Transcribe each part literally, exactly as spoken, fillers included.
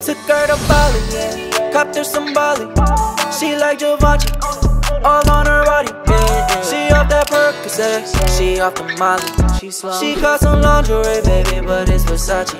Took her to Bali, yeah. Copped her some Molly. She like Givenchy, all on her body, yeah. She off that Percocet, she off the Molly. She got some lingerie, baby, but it's Versace.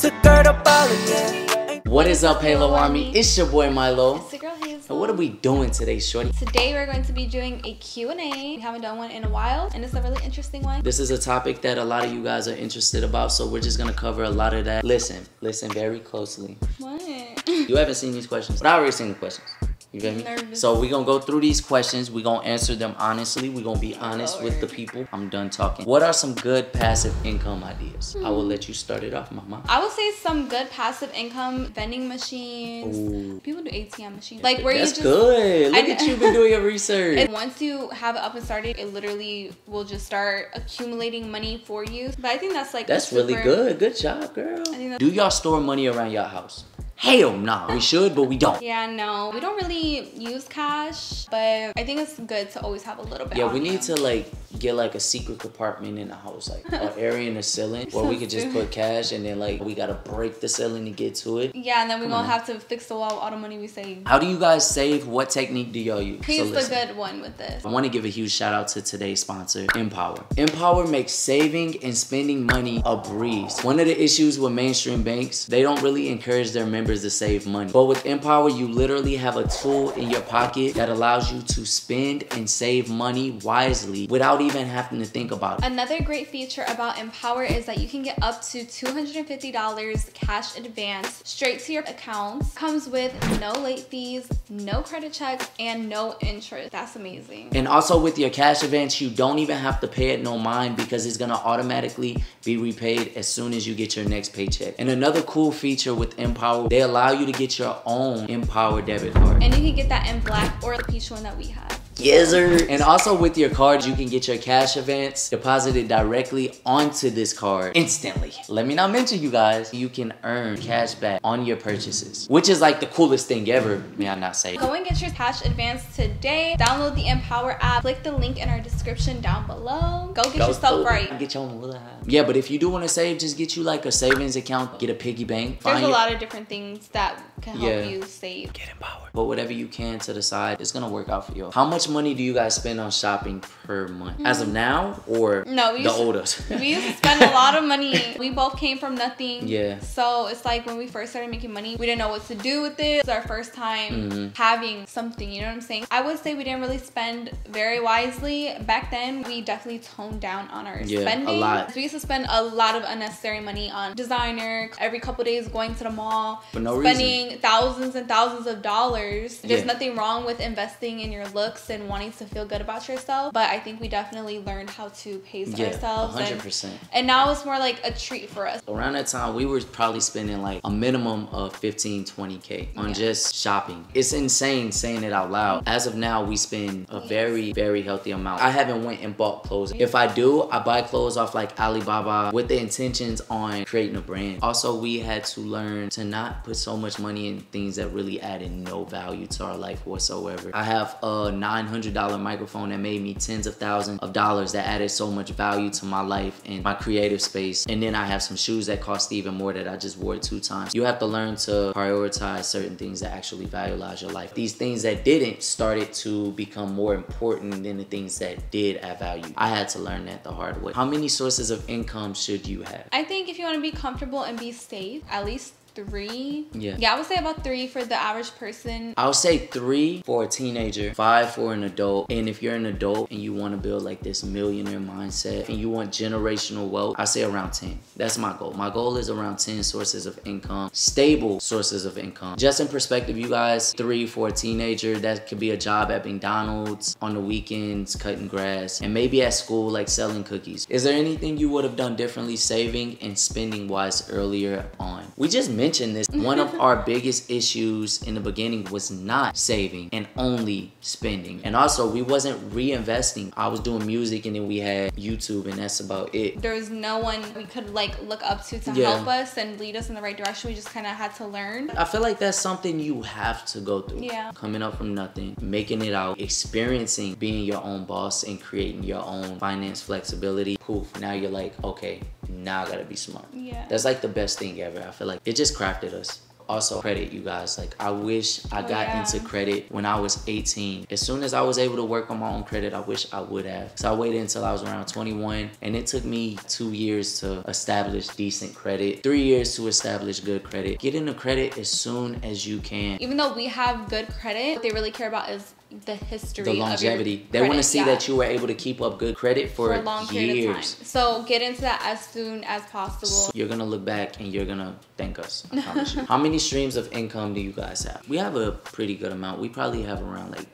Took her to Bali, yeah. What is up, Halo Army? It's your boy Milo. It's the girl Hazel. And what are we doing today, shorty? Today we're going to be doing a Q and A. We haven't done one in a while, and it's a really interesting one. This is a topic that a lot of you guys are interested about, so we're just gonna cover a lot of that. Listen, listen very closely. What? You haven't seen these questions, but I already seen the questions. You get me? Nervous. So we're gonna go through these questions. We're gonna answer them honestly. We're gonna be honest Lord. with the people. I'm done talking. What are some good passive income ideas? Hmm. I will let you start it off, mama. I would say some good passive income, vending machines. Ooh. People do A T M machines. Like where That's you just- good. Look I, at you been doing your research. And once you have it up and started, it literally will just start accumulating money for you. But I think that's like- That's really super, good. Good job, girl. I think that's do y'all store money around y'all house? Hell no, nah. We should, but we don't. Yeah, no, we don't really use cash, but I think it's good to always have a little bit. Yeah, we need hand. to like get like a secret compartment in the house, like an area in the ceiling where we could just put cash, and then like we gotta break the ceiling to get to it. Yeah, and then we Come won't on. have to fix the wall with all the money we save. How do you guys save? What technique do y'all use? He's so the good one with this. I want to give a huge shout out to today's sponsor, Empower. Empower makes saving and spending money a breeze. One of the issues with mainstream banks, they don't really encourage their members to save money. But with Empower, you literally have a tool in your pocket that allows you to spend and save money wisely without even having to think about it. Another great feature about Empower is that you can get up to two hundred fifty dollars cash advance straight to your account. Comes with no late fees, no credit checks, and no interest. That's amazing. And also with your cash advance, you don't even have to pay it no mind because it's gonna automatically be repaid as soon as you get your next paycheck. And another cool feature with Empower, they allow you to get your own Empower debit card. And you can get that in black or the peach one that we have. Yes, sir. And also with your card, you can get your cash advance deposited directly onto this card instantly. Let me not mention you guys, you can earn cash back on your purchases, which is like the coolest thing ever, may I not say. Go and get your cash advance today. Download the Empower app. Click the link in our description down below. Go get Go yourself right. Get your own little Yeah, but if you do want to save, just get you like a savings account, get a piggy bank. There's a your... lot of different things that can help yeah. you save. Get Empower. But whatever you can to the side, it's going to work out for you. How much money do you guys spend on shopping per month? Mm-hmm. As of now or no, we the oldest? We used to spend a lot of money. We both came from nothing. Yeah. So it's like when we first started making money, we didn't know what to do with it. It's our first time mm-hmm. having something, you know what I'm saying? I would say we didn't really spend very wisely. Back then, we definitely toned down on our yeah, spending. A lot. We used to spend a lot of unnecessary money on designer, every couple days going to the mall, for no spending reason. thousands and thousands of dollars. There's yeah. nothing wrong with investing in your looks and wanting to feel good about yourself, but I think we definitely learned how to pace yeah, ourselves one hundred percent. And, and now it's more like a treat for us. Around that time, we were probably spending like a minimum of fifteen, twenty K on yeah. just shopping. It's insane saying it out loud. As of now, we spend a yes. very, very healthy amount. I haven't went and bought clothes. If I do, I buy clothes off like Alibaba with the intentions on creating a brand. Also, we had to learn to not put so much money in things that really added no value to our life whatsoever. I have a nine hundred dollar microphone that made me tens of thousands of dollars that added so much value to my life and my creative space. And then I have some shoes that cost even more that I just wore two times. You have to learn to prioritize certain things that actually valorize your life. These things that didn't started to become more important than the things that did add value. I had to learn that the hard way. How many sources of income should you have? I think if you want to be comfortable and be safe, at least three. Yeah. Yeah, I would say about three for the average person. I'll say three for a teenager, five for an adult. And if you're an adult and you want to build like this millionaire mindset and you want generational wealth, I say around ten. That's my goal. My goal is around ten sources of income, stable sources of income. Just in perspective, you guys, three for a teenager, that could be a job at McDonald's on the weekends, cutting grass, and maybe at school, like selling cookies. Is there anything you would have done differently saving and spending wise earlier on? We just mentioned this. One of our biggest issues in the beginning was not saving and only spending. And also we wasn't reinvesting. I was doing music and then we had YouTube and that's about it. There was no one we could like look up to to yeah. help us and lead us in the right direction. We just kind of had to learn. I feel like that's something you have to go through. Yeah. Coming up from nothing, making it out, experiencing being your own boss and creating your own finance flexibility. Poof, now you're like, okay, now I gotta be smart. Yeah. That's like the best thing ever. I feel like it just crafted us. Also credit, you guys, like I wish I got yeah. into credit when I was eighteen. As soon as I was able to work on my own credit, I wish I would have. So I waited until I was around twenty-one, and it took me two years to establish decent credit, three years to establish good credit. Get into credit as soon as you can. Even though we have good credit, what they really care about is the history, the longevity. Of your credit, they want to see yeah. that you were able to keep up good credit for, for a long years. Period of time. So get into that as soon as possible. You're gonna look back and you're gonna thank us. I promise you. How many streams of income do you guys have? We have a pretty good amount. We probably have around like.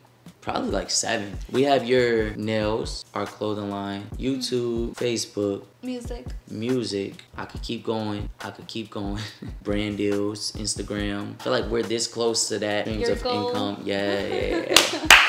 Probably like seven. We have your nails, our clothing line, YouTube, Facebook. Music. Music. I could keep going. I could keep going. Brand deals, Instagram. I feel like we're this close to that. Streams of income. Yeah, yeah, yeah.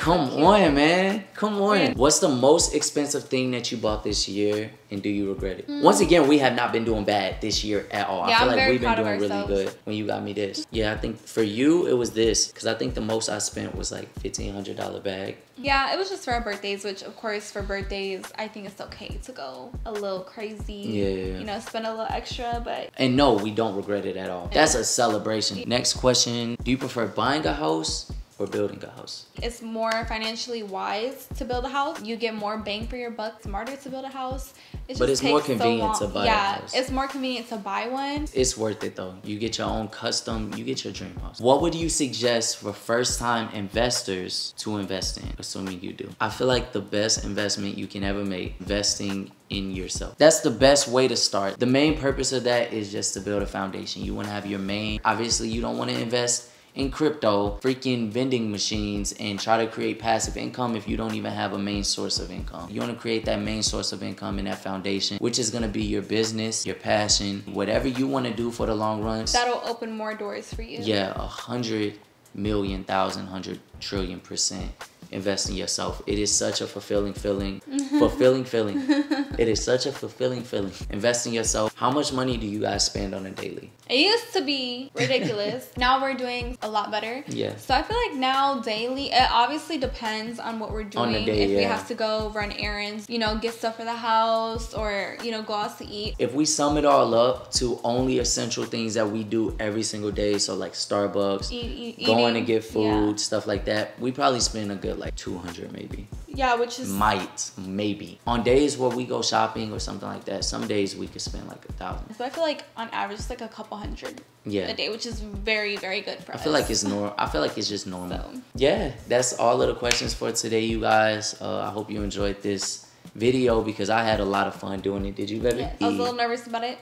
Come on, man. Come on. What's the most expensive thing that you bought this year, and do you regret it? Mm. Once again, we have not been doing bad this year at all. Yeah, I feel I'm like we've been doing really good. When you got me this. Yeah, I think for you, it was this. Because I think the most I spent was like fifteen hundred dollar bag. Yeah, it was just for our birthdays, which of course for birthdays, I think it's okay to go a little crazy. Yeah. You know, spend a little extra, but. And no, we don't regret it at all. Yeah. That's a celebration. Yeah. Next question. Do you prefer buying a house or building a house? It's more financially wise to build a house. You get more bang for your buck. Smarter to build a house. It just but it's takes more convenient so long. to buy yeah, a house. Yeah, it's more convenient to buy one. It's worth it though. You get your own custom, you get your dream house. What would you suggest for first time investors to invest in, assuming you do? I feel like the best investment you can ever make, investing in yourself. That's the best way to start. The main purpose of that is just to build a foundation. You wanna have your main, obviously you don't wanna invest in crypto, freaking vending machines, and try to create passive income if you don't even have a main source of income. You want to create that main source of income and that foundation, which is going to be your business, your passion, whatever you want to do for the long run. That'll open more doors for you. Yeah, a hundred million, thousand, hundred trillion percent. Invest in yourself. It is such a fulfilling feeling. Fulfilling feeling. It is such a fulfilling feeling. Invest in yourself. How much money do you guys spend on a daily? It used to be ridiculous. Now we're doing a lot better. Yeah. So I feel like now daily, it obviously depends on what we're doing. On the day, if yeah. we have to go run errands, you know, get stuff for the house, or, you know, go out to eat. If we sum it all up to only essential things that we do every single day, so like Starbucks, e e going to get food, yeah. stuff like that, we probably spend a good like two hundred maybe. Yeah, which is might maybe on days where we go shopping or something like that. Some days we could spend like a thousand. So I feel like on average it's like a couple hundred yeah. a day, which is very very good for I us. I feel like it's normal. I feel like it's just normal. So. Yeah, that's all of the questions for today, you guys. Uh, I hope you enjoyed this video because I had a lot of fun doing it. Did you, baby? Yeah, I was a little nervous about it.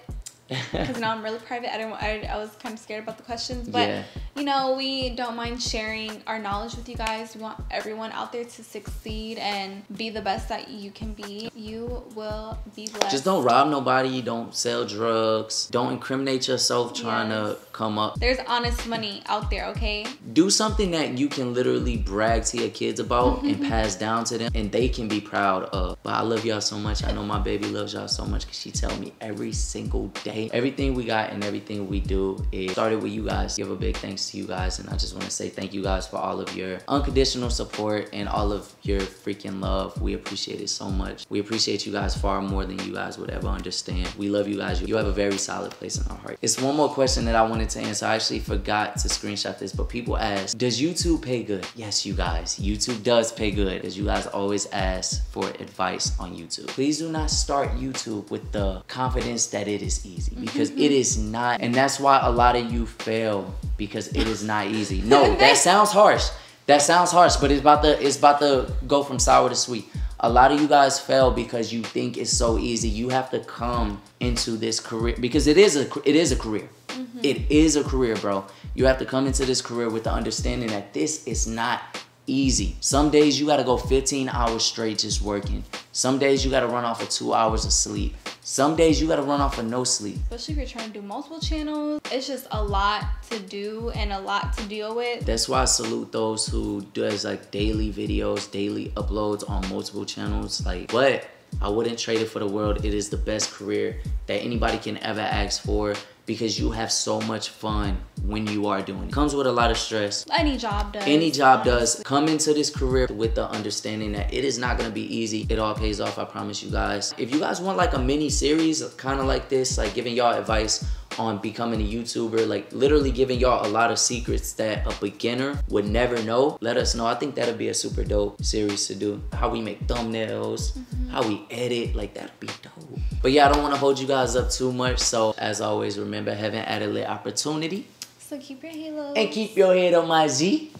Because now I'm really private. I, don't, I, I was kind of scared about the questions. But, yeah. you know, we don't mind sharing our knowledge with you guys. We want everyone out there to succeed and be the best that you can be. You will be blessed. Just don't rob nobody. Don't sell drugs. Don't incriminate yourself trying yes. to come up. There's honest money out there, okay? Do something that you can literally brag to your kids about and pass down to them. And they can be proud of. But I love y'all so much. I know my baby loves y'all so much because she tells me every single day. Everything we got and everything we do is started with you guys. Give a big thanks to you guys, and I just want to say thank you guys for all of your unconditional support and all of your freaking love. We appreciate it so much. We appreciate you guys far more than you guys would ever understand. We love you guys. You have a very solid place in our heart. It's one more question that I wanted to answer. I actually forgot to screenshot this, but people ask, does YouTube pay good? Yes, you guys, YouTube does pay good, as you guys always ask for advice on YouTube. Please do not start YouTube with the confidence that it is easy. Because it is not, and that's why a lot of you fail, because it is not easy. No, that sounds harsh. That sounds harsh, but it's about to it's about to go from sour to sweet. A lot of you guys fail because you think it's so easy. You have to come into this career because it is a it is a career. Mm-hmm. It is a career, bro. You have to come into this career with the understanding that this is not easy. Some days you gotta go fifteen hours straight just working. Some days you gotta run off of two hours of sleep. Some days you gotta run off of no sleep. Especially if you're trying to do multiple channels. It's just a lot to do and a lot to deal with. That's why I salute those who does like daily videos, daily uploads on multiple channels. Like, but I wouldn't trade it for the world. It is the best career that anybody can ever ask for, because you have so much fun when you are doing it. Comes with a lot of stress. Any job does. Any job honestly. does. Come into this career with the understanding that it is not gonna be easy. It all pays off, I promise you guys. If you guys want like a mini series, kind of like this, like giving y'all advice on becoming a YouTuber, like literally giving y'all a lot of secrets that a beginner would never know. Let us know. I think that'd be a super dope series to do. How we make thumbnails, mm-hmm. how we edit, like that'd be dope. But yeah, I don't want to hold you guys up too much. So as always, remember, heaven added lit opportunity. So keep your halo. And keep your head on my Z.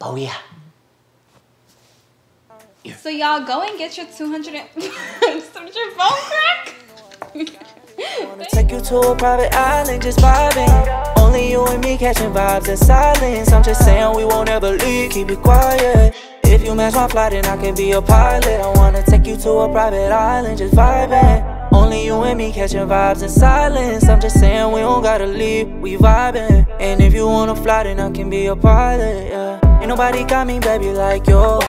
Oh yeah. Yeah. So y'all go and get your two hundred and start your phone crack. I wanna take you to a private island, just vibing. Only you and me catching vibes in silence. I'm just saying we won't ever leave, keep it quiet. If you match my flight, then I can be a pilot. I wanna take you to a private island, just vibing. Only you and me catching vibes in silence. I'm just saying we don't gotta leave, we vibing. And if you wanna fly, then I can be a pilot, yeah. Ain't nobody got me, baby, like yo.